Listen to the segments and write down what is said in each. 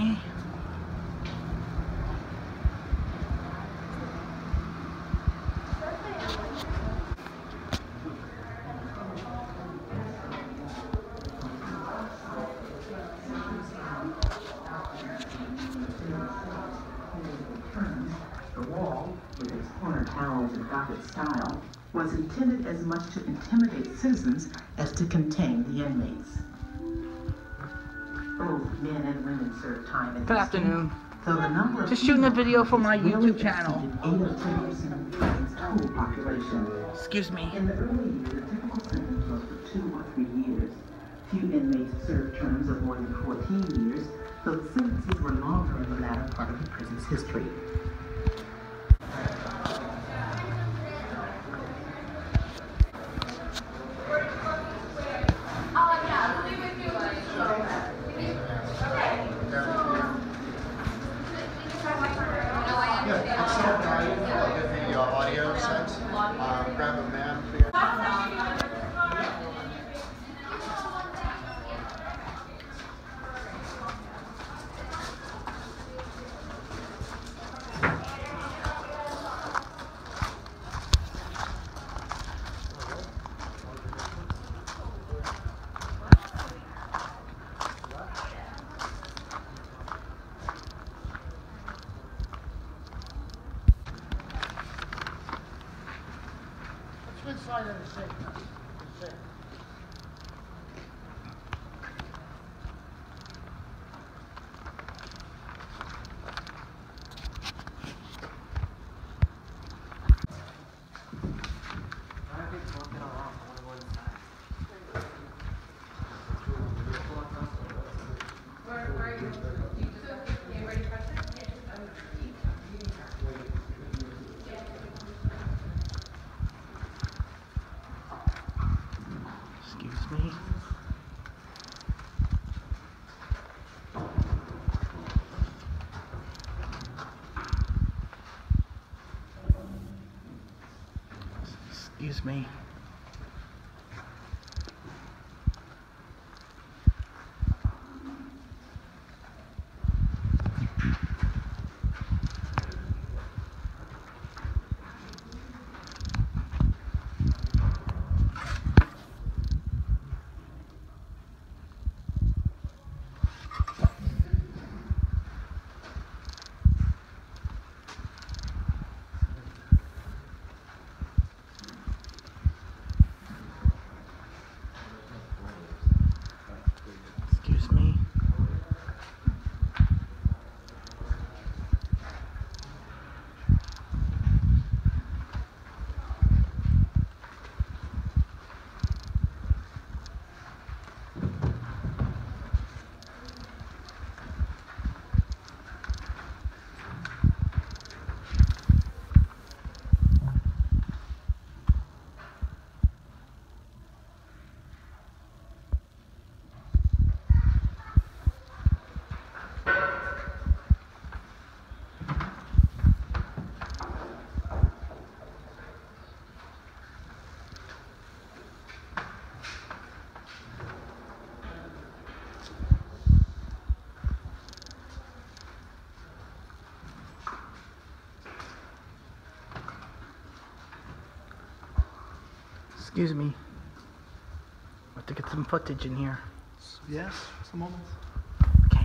me. Style was intended as much to intimidate citizens as to contain the inmates. Both men and women served time at Good afternoon. So the number of just shooting a video for my YouTube channel. Excuse me. In the early years, the typical sentence was for 2 or 3 years. Few inmates served terms of more than 14 years, though the sentences were longer in the latter part of the prison's history. Excuse me. Excuse me. I have to get some footage in here. Yes, just a moment. Okay.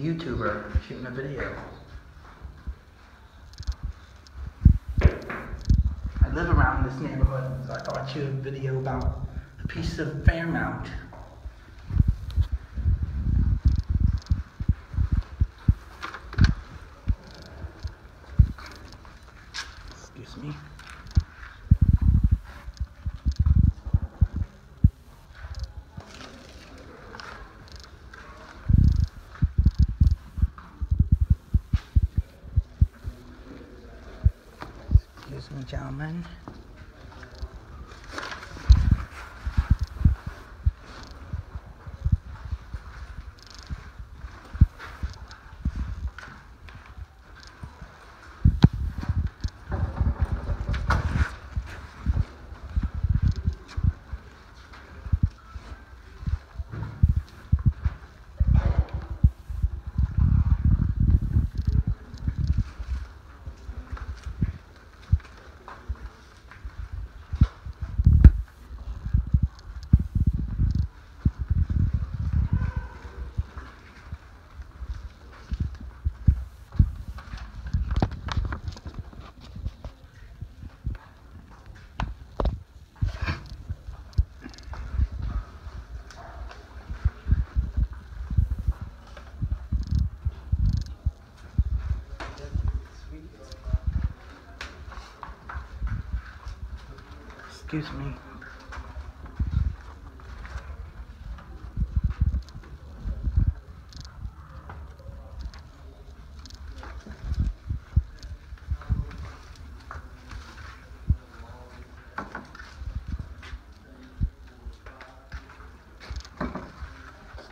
YouTuber shooting a video. I live around this neighborhood, so I thought I'd shoot a video about a piece of Fairmount. Excuse me. Good job. common. Excuse me. Excuse me.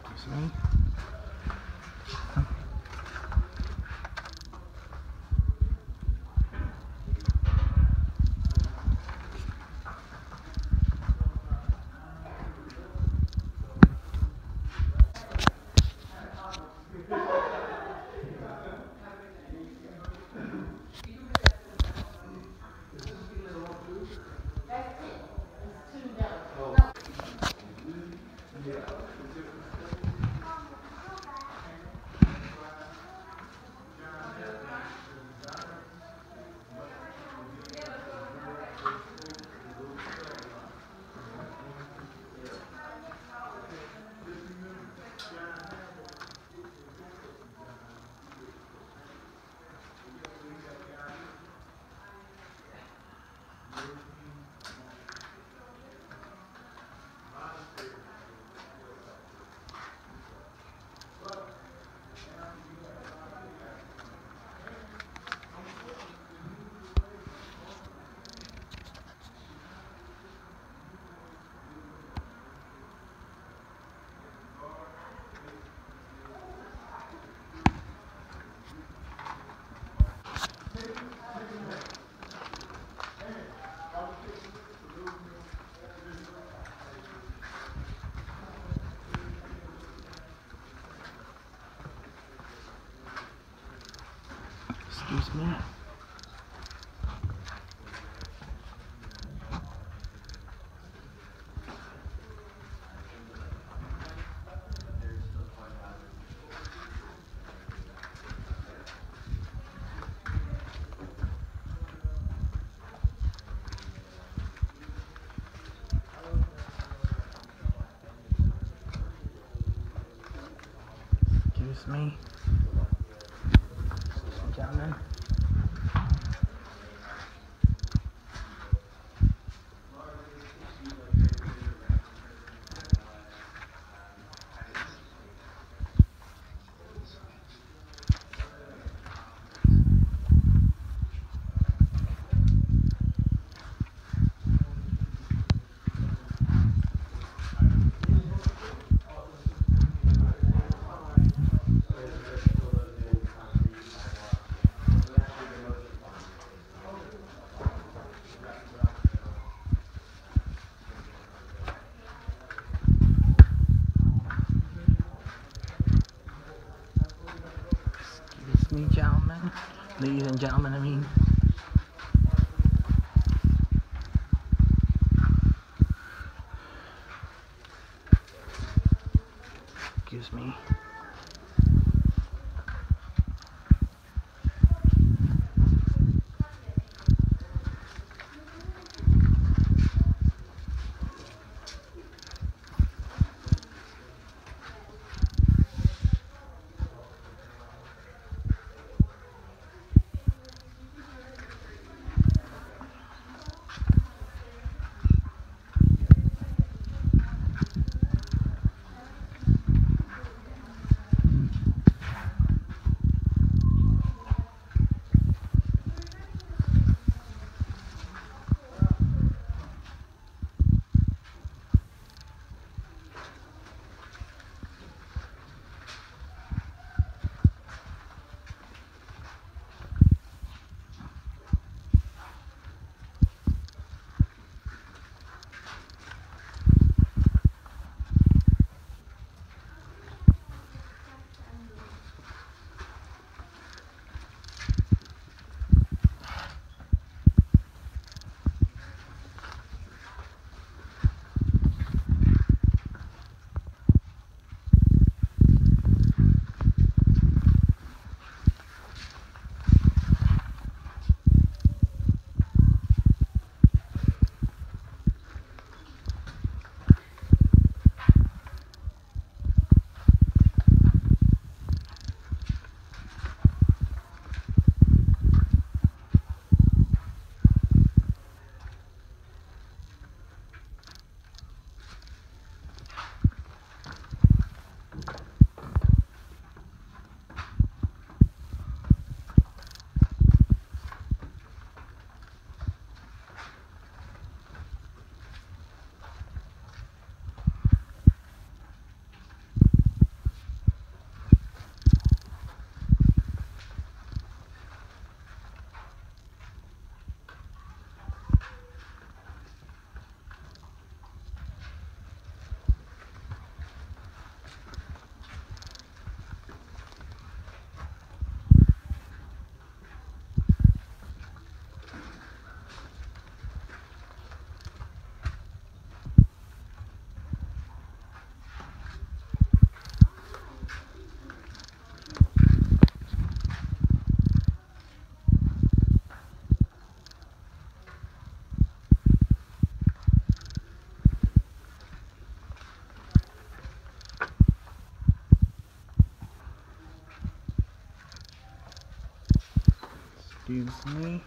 Excuse me. Ladies and gentlemen, I mean. Excuse me. excuse me.